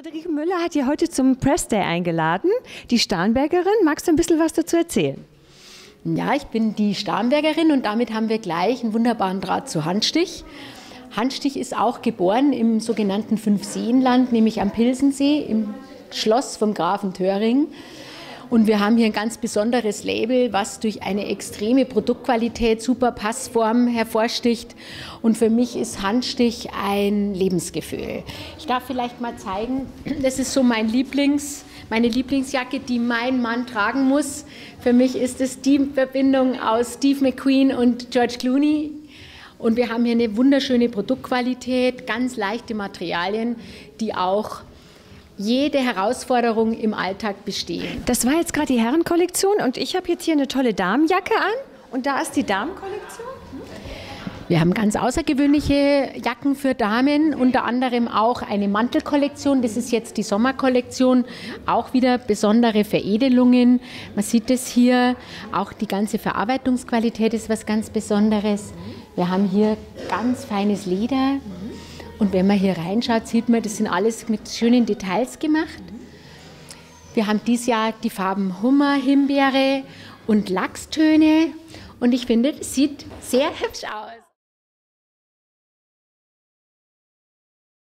Friederike Müller hat ja heute zum Press Day eingeladen, die Starnbergerin. Magst du ein bisschen was dazu erzählen? Ja, ich bin die Starnbergerin und damit haben wir gleich einen wunderbaren Draht zu Handstich. Handstich ist auch geboren im sogenannten Fünf-Seen-Land, nämlich am Pilsensee, im Schloss vom Grafen Thöring. Und wir haben hier ein ganz besonderes Label, was durch eine extreme Produktqualität, super Passform hervorsticht. Und für mich ist Handstich ein Lebensgefühl. Ich darf vielleicht mal zeigen, das ist so meine Lieblingsjacke, die mein Mann tragen muss. Für mich ist es die Verbindung aus Steve McQueen und George Clooney. Und wir haben hier eine wunderschöne Produktqualität, ganz leichte Materialien, die auch jede Herausforderung im Alltag bestehen. Das war jetzt gerade die Herrenkollektion und ich habe jetzt hier eine tolle Damenjacke an und da ist die Damenkollektion. Wir haben ganz außergewöhnliche Jacken für Damen, unter anderem auch eine Mantelkollektion. Das ist jetzt die Sommerkollektion, auch wieder besondere Veredelungen. Man sieht es hier, auch die ganze Verarbeitungsqualität ist was ganz Besonderes. Wir haben hier ganz feines Leder. Und wenn man hier reinschaut, sieht man, das sind alles mit schönen Details gemacht. Wir haben dieses Jahr die Farben Hummer, Himbeere und Lachstöne. Und ich finde, das sieht sehr hübsch aus.